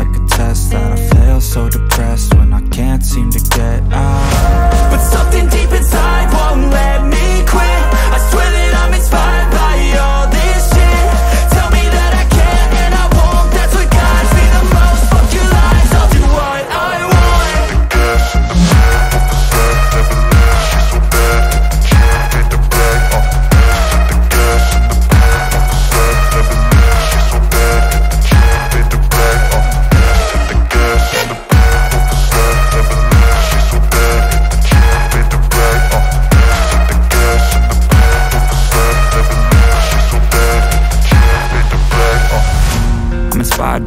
like a test that I fail, so depressed when I can't seem to get out. But something deep inside won't let me quit. I swear that I'm inspired by all this shit. Tell me that I can't and I won't, that's what guides me the most. Fuck your lies, I'll do what I want. I guess I'm sad that the sad never left. She's so bad that the can't hit the brag off the best. The gas in the bag off the sad never left. She's so bad that the can't hit the brag off the best. The gas in the bag off the sad never left. She's so bad that the can't hit the brag off the best. The gas in the bag off the sad never left. She's so bad that the can't hit the brag off. I'm inspired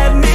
me